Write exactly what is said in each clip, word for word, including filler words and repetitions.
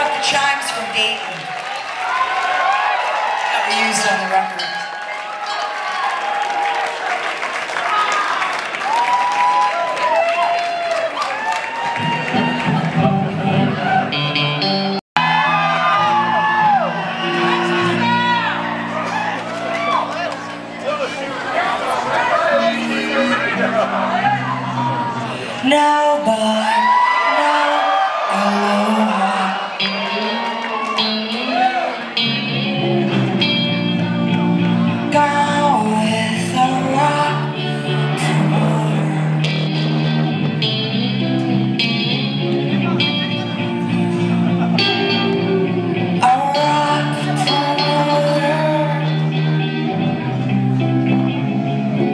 up the chimes from Dayton that we used on the record. Now, bye. Now, aloha. Gone with a rock tomorrow. A rock tomorrow.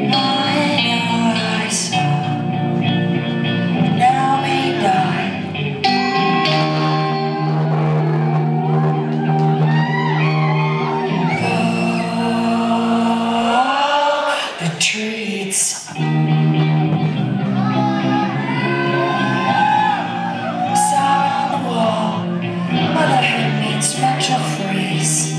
I know I saw. Treats. Sat on the wall, mother had made special freeze.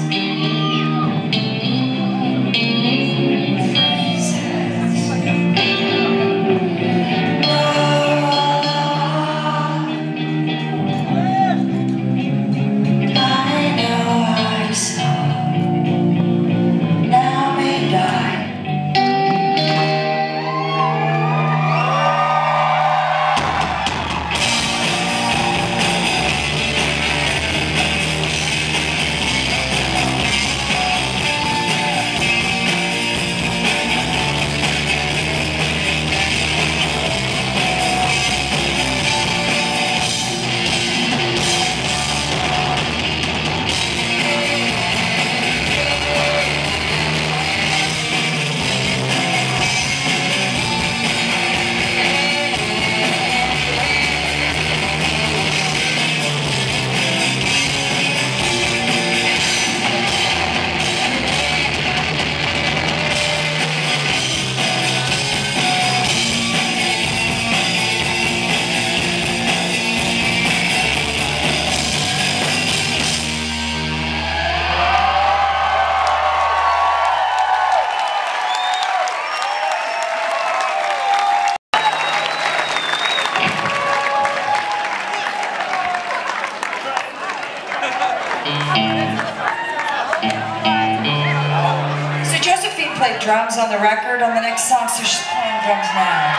So Josephine played drums on the record on the next song, so she's playing drums now.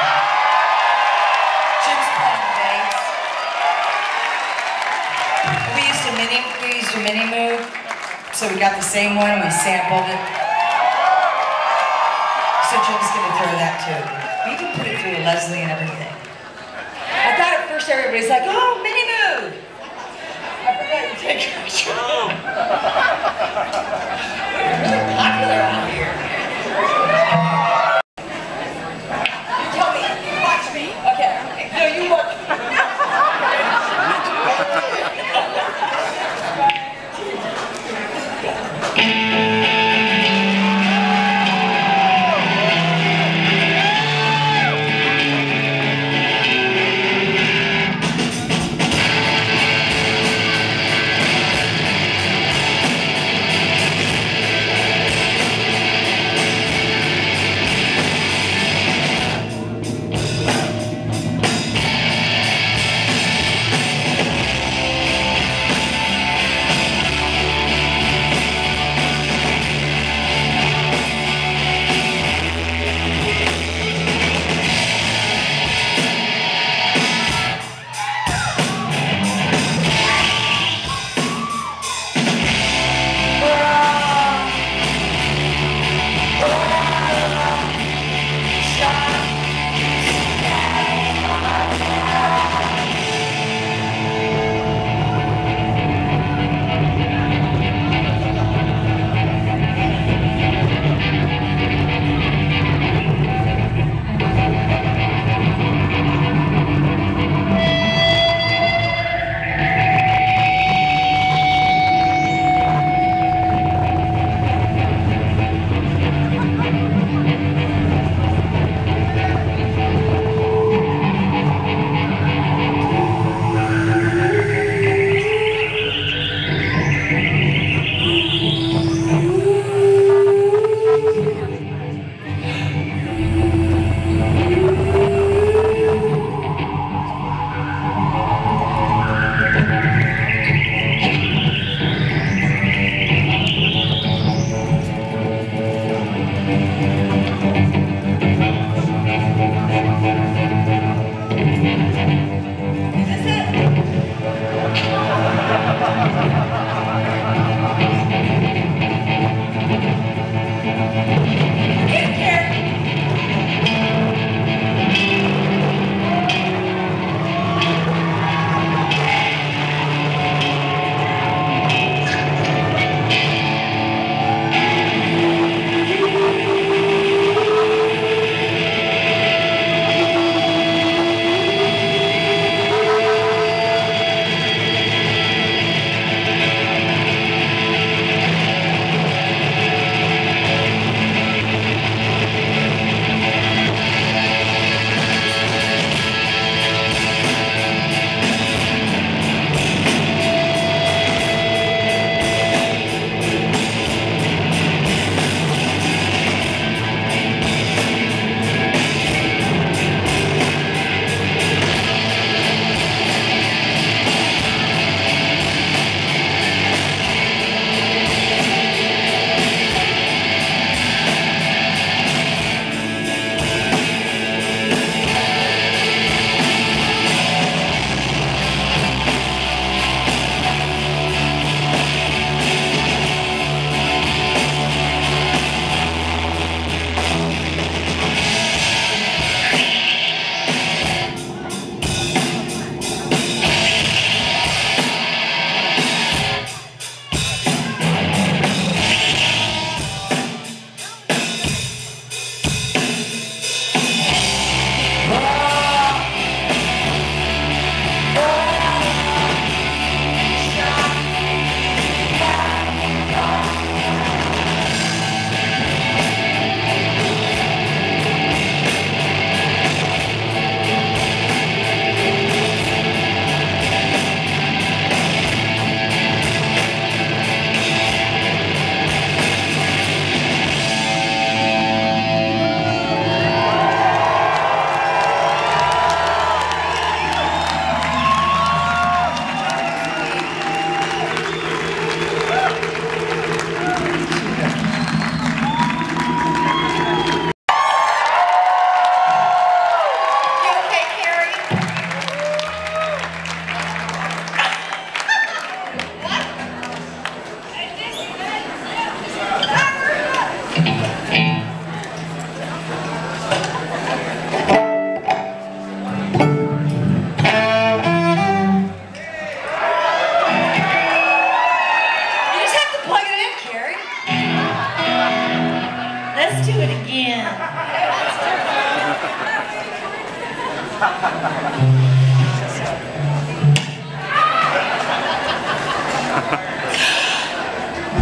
She was playing the bass. We used a mini, we used a mini move, so we got the same one and we sampled it. So Jim's gonna throw that too. We can put it through Leslie and everything. I thought at first everybody's like, oh, mini move. I forgot to take a picture. We're really popular out here. You tell me. You watch me. Okay. No, you watch me.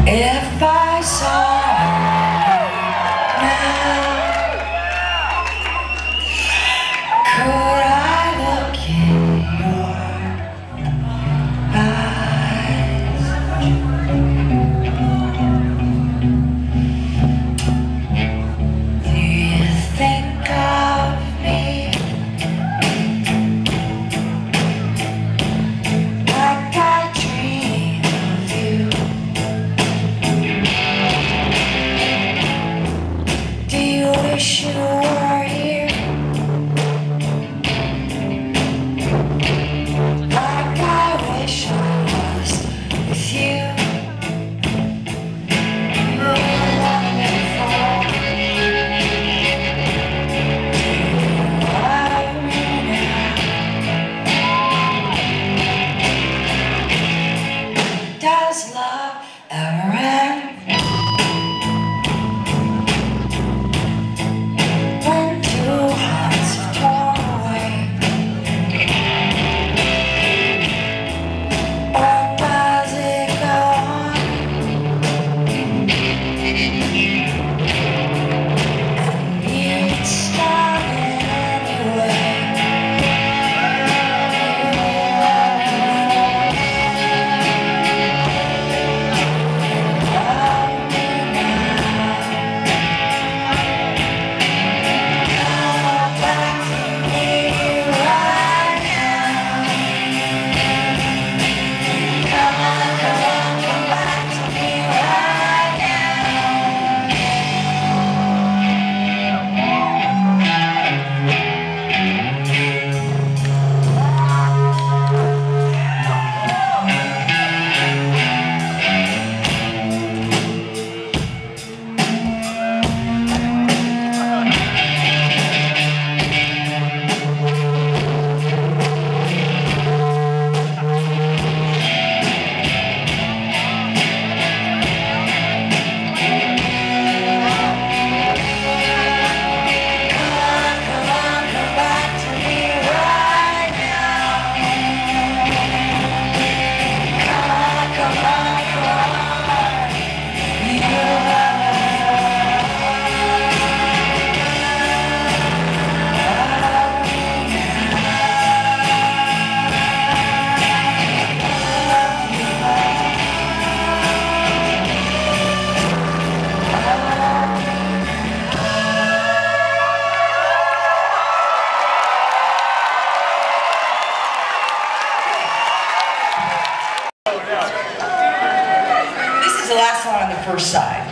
If I saw first side.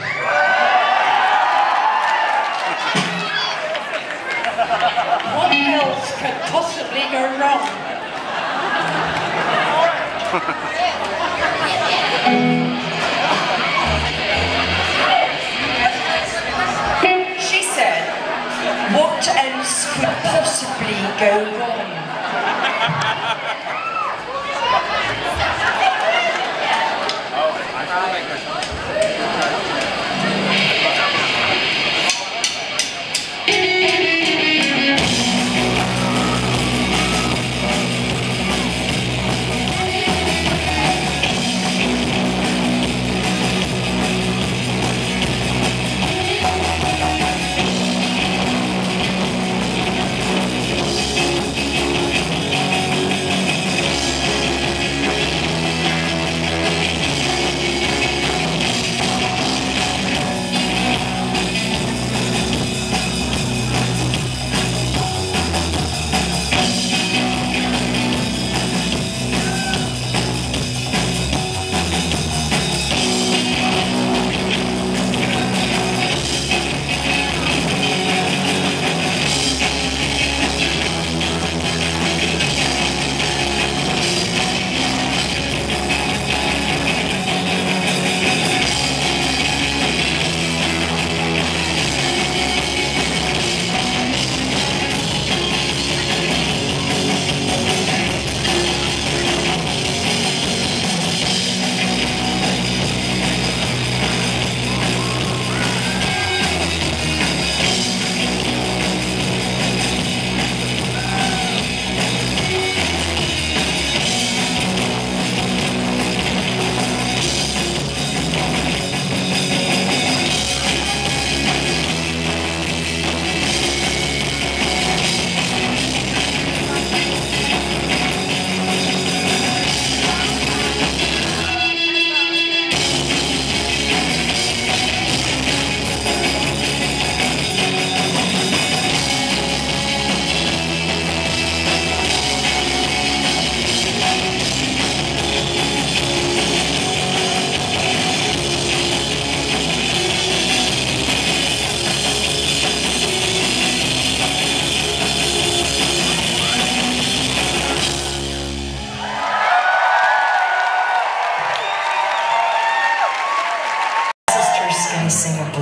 What else could possibly go wrong? She said, what else could possibly go wrong?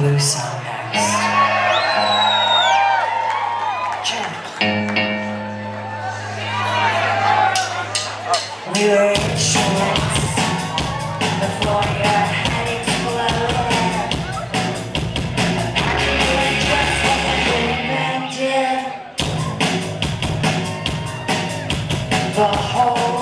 blue song next. Jen. We were in shorts before your head exploded. And I really just wasn't good enough. The whole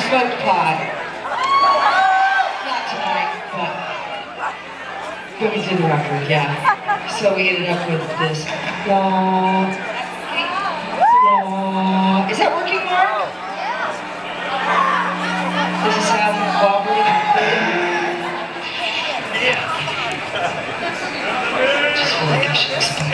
smoke pod. Not tonight, but it was in the record, yeah. So we ended up with this. Blah, blah. Is that working, Mark? This is how wobbly. I just feel like I should explain.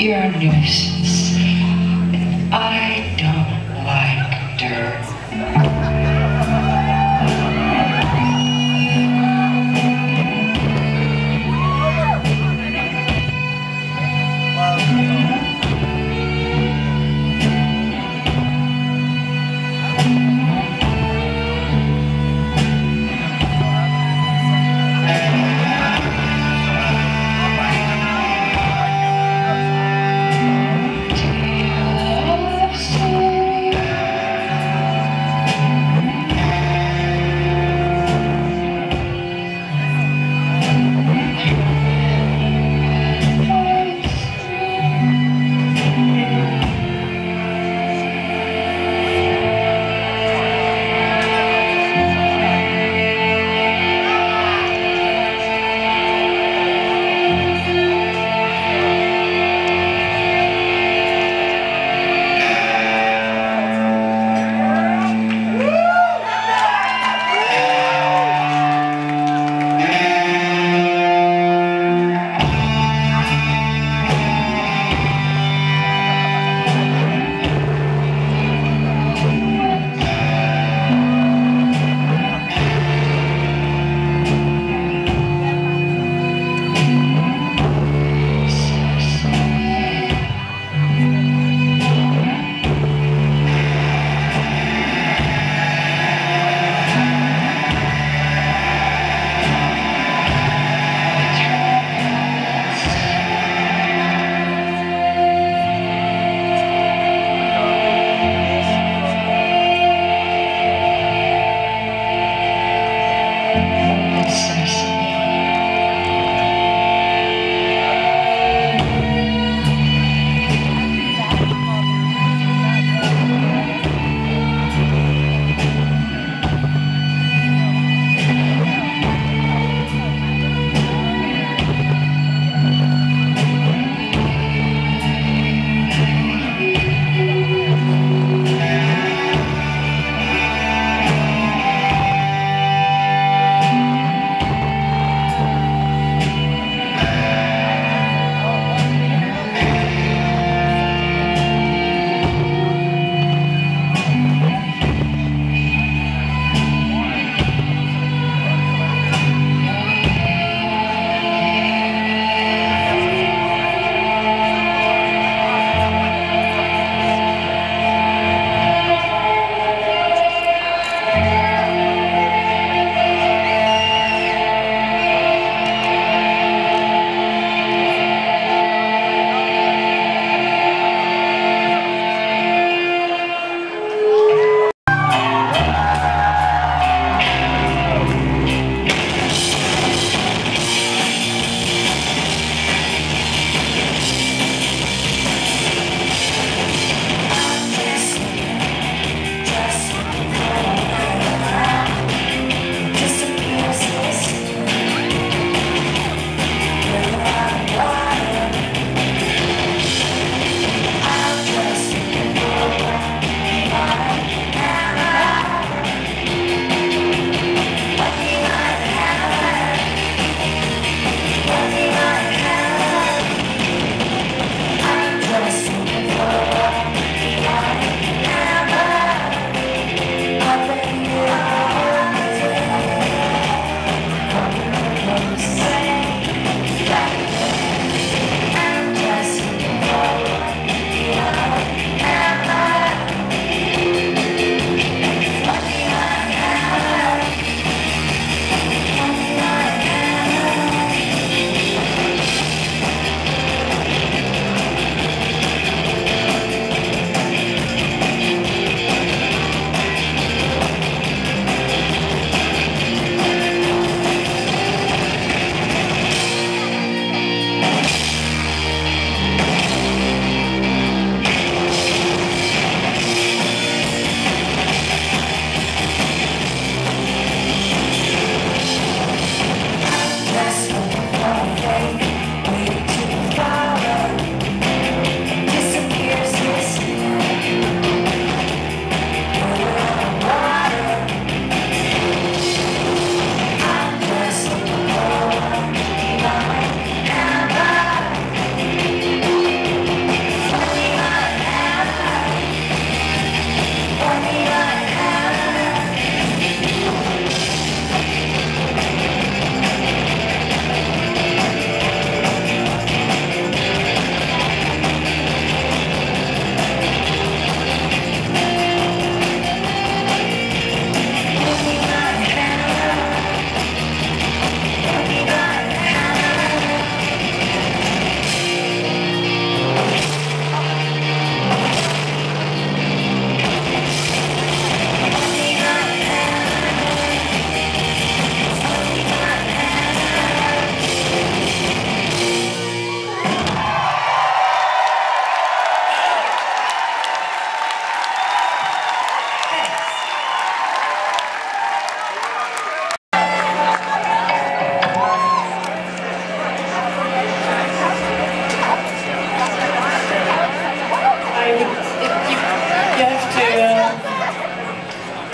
You're a nuisance. I don't like dirt.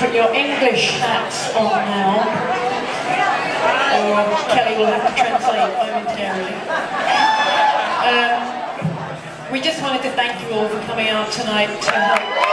put your English hats on now, or Kelly will have to translate momentarily. Um, we just wanted to thank you all for coming out tonight to help.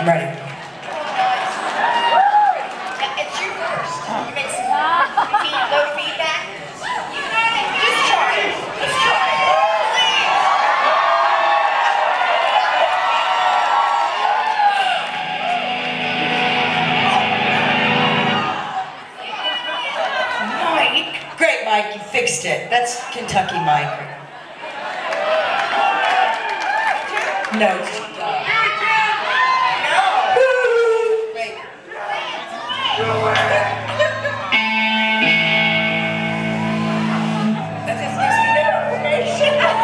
I'm ready. fixed it. That's Kentucky Mike. No. No. Wait. That just gives me no information. Yeah.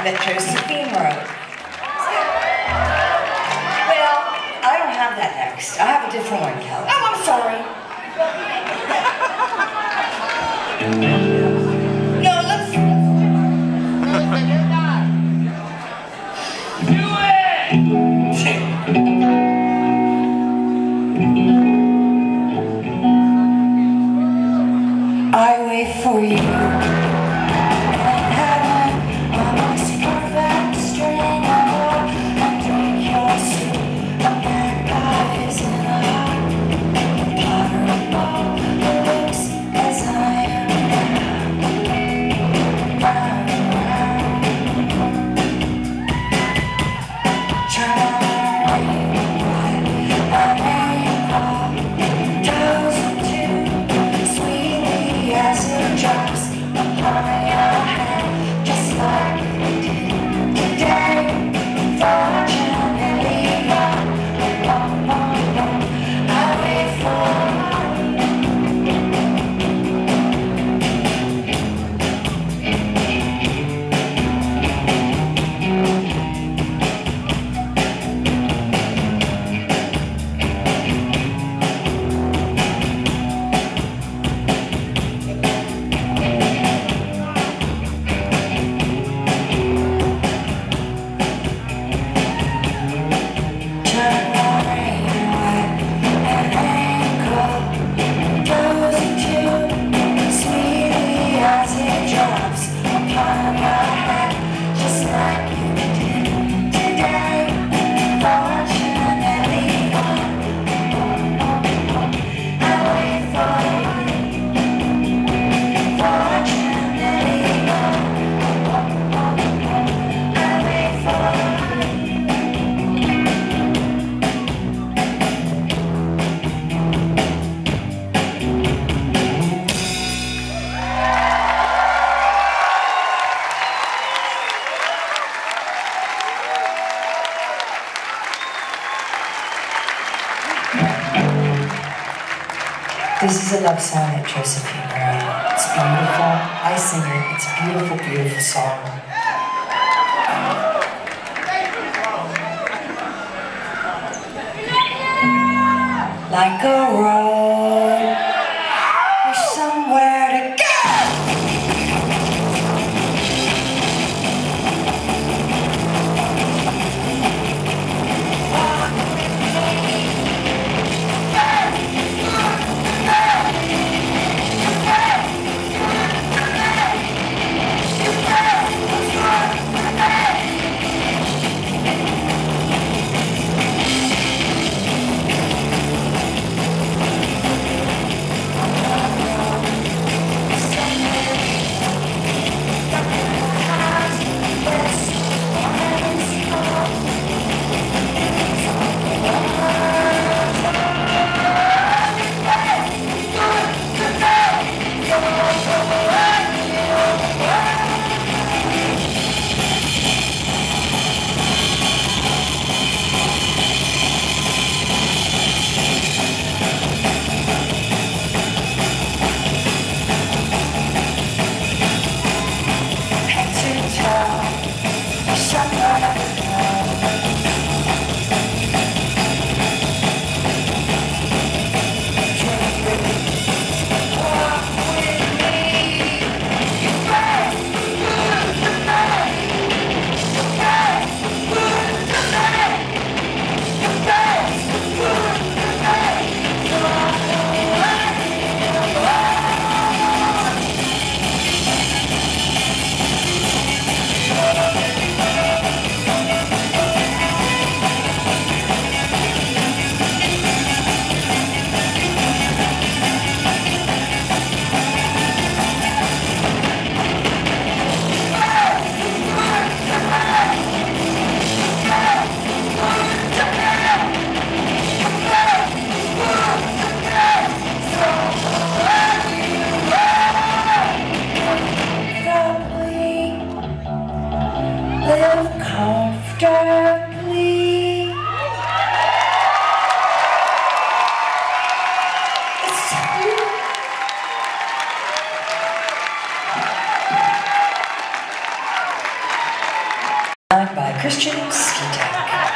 That Josephine wrote. Well, I don't have that next. I have a different one, Kelly. Oh, I'm sorry. No, let's do it. I wait for you. Drops. is a love song that Josephine wrote. It's beautiful. I sing it. It's a beautiful, beautiful song. Like a road, there's somewhere to go. By Christian Skitek. Thank you.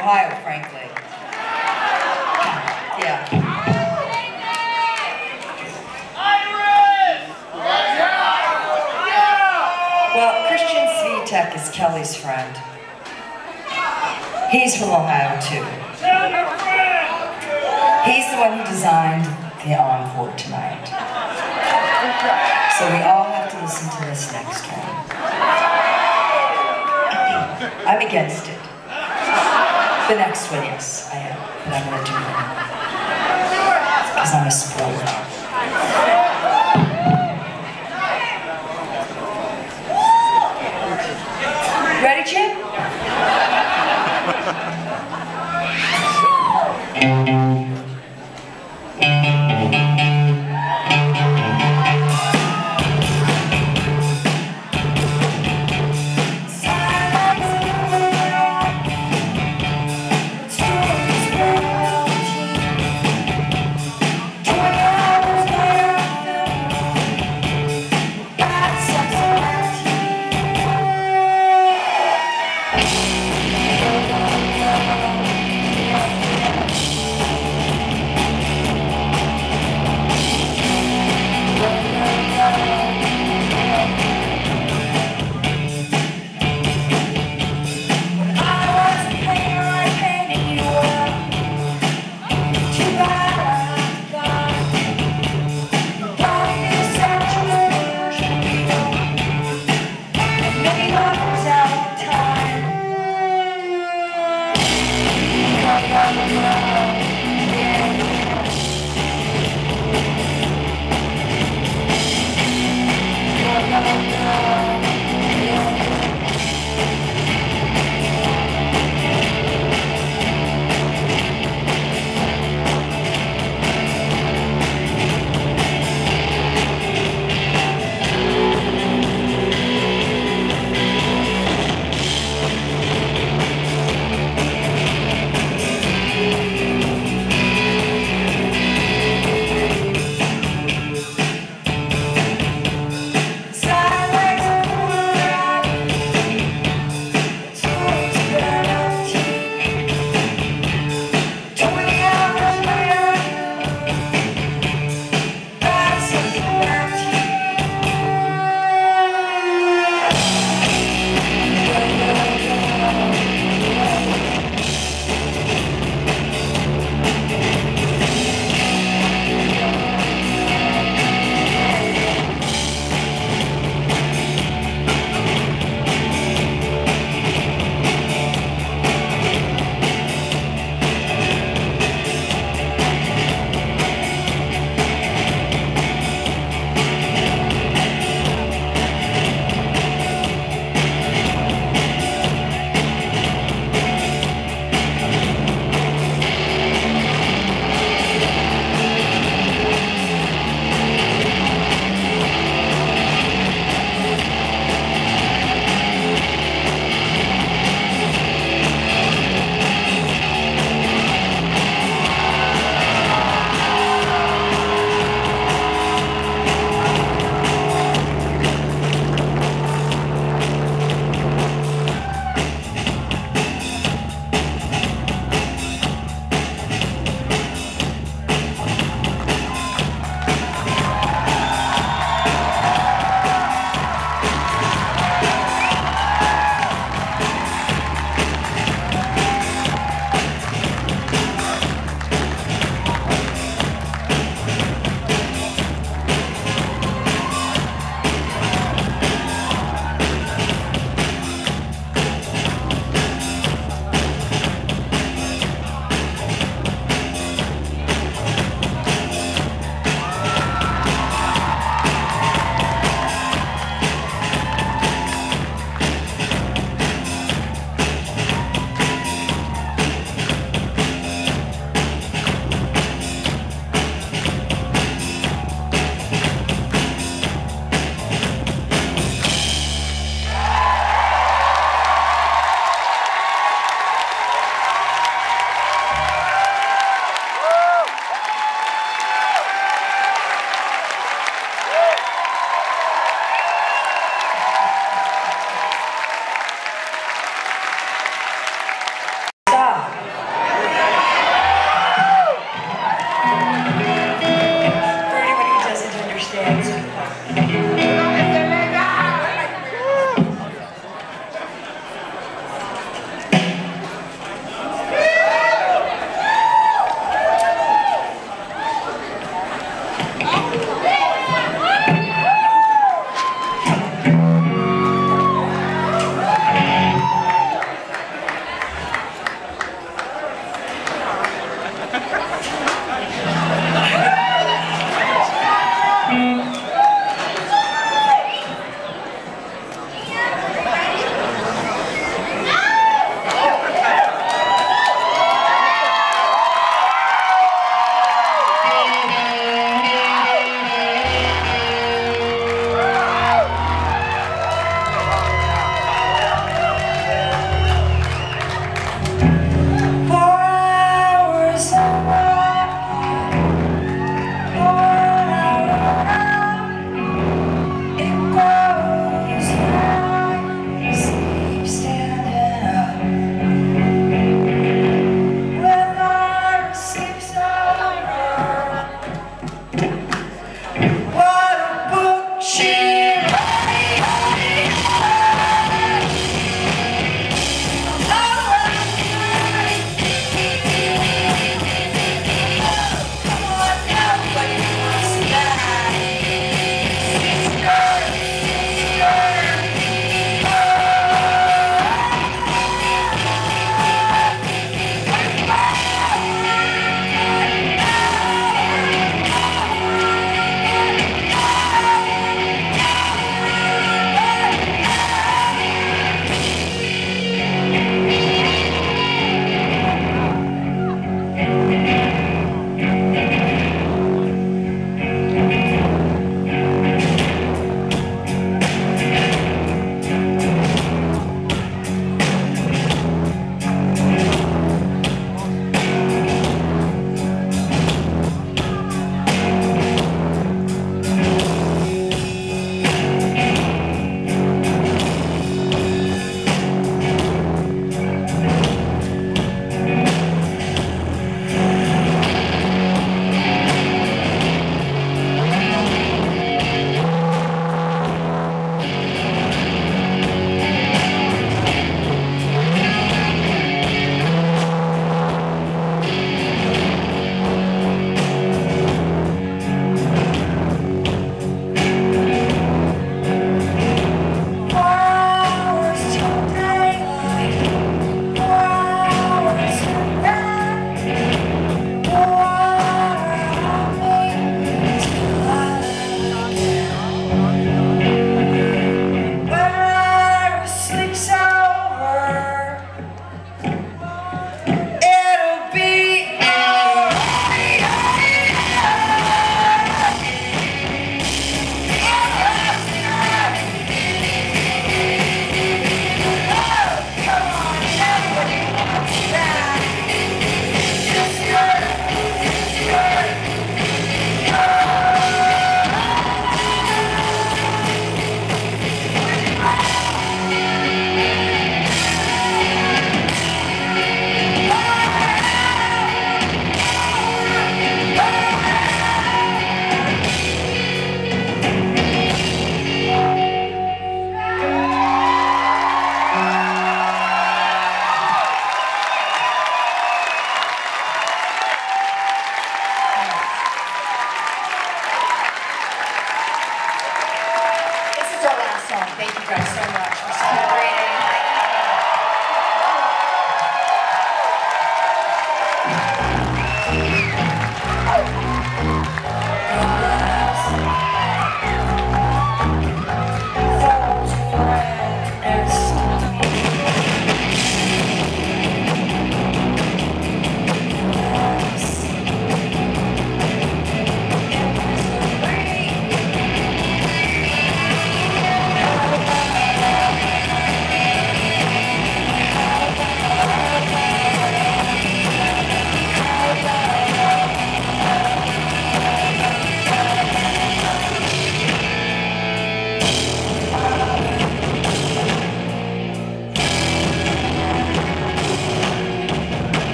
Ohio, frankly. Yeah. Well, Christian Svitek is Kelly's friend. He's from Ohio, too. He's the one who designed the encore tonight. So we all have to listen to this next one. I'm against it. The next one, yes, I am. But I'm going to do it. Because I'm a spoiler. Ready, Chip? Yeah.